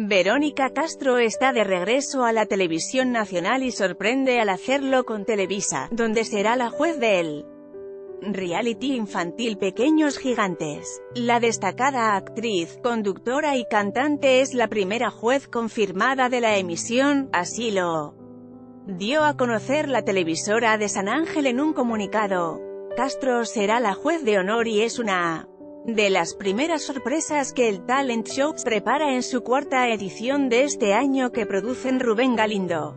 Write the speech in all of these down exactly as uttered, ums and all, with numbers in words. Verónica Castro está de regreso a la televisión nacional y sorprende al hacerlo con Televisa, donde será la juez del reality infantil Pequeños Gigantes. La destacada actriz, conductora y cantante es la primera juez confirmada de la emisión, así lo dio a conocer la televisora de San Ángel en un comunicado. Castro será la juez de honor y es una de las primeras sorpresas que el Talent Show prepara en su cuarta edición de este año, que producen Rubén Galindo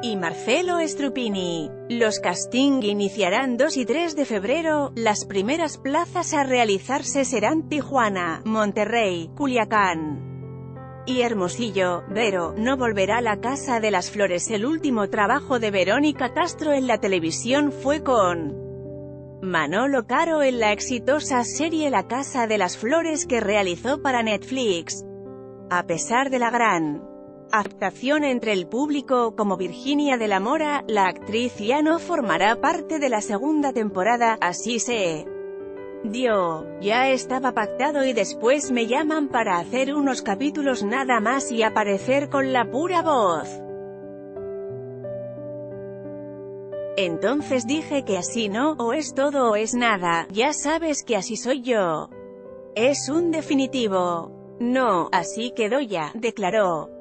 y Marcelo Struppini. Los casting iniciarán dos y tres de febrero, las primeras plazas a realizarse serán Tijuana, Monterrey, Culiacán y Hermosillo. Vero no volverá a La Casa de las Flores. El último trabajo de Verónica Castro en la televisión fue con Manolo Caro en la exitosa serie La Casa de las Flores que realizó para Netflix. A pesar de la gran aceptación entre el público, como Virginia de la Mora, la actriz ya no formará parte de la segunda temporada. Así se dio. Ya estaba pactado y después me llaman para hacer unos capítulos nada más y aparecer con la pura voz. Entonces dije que así no, o es todo o es nada, ya sabes que así soy yo. Es un definitivo. No, así quedó ya, declaró.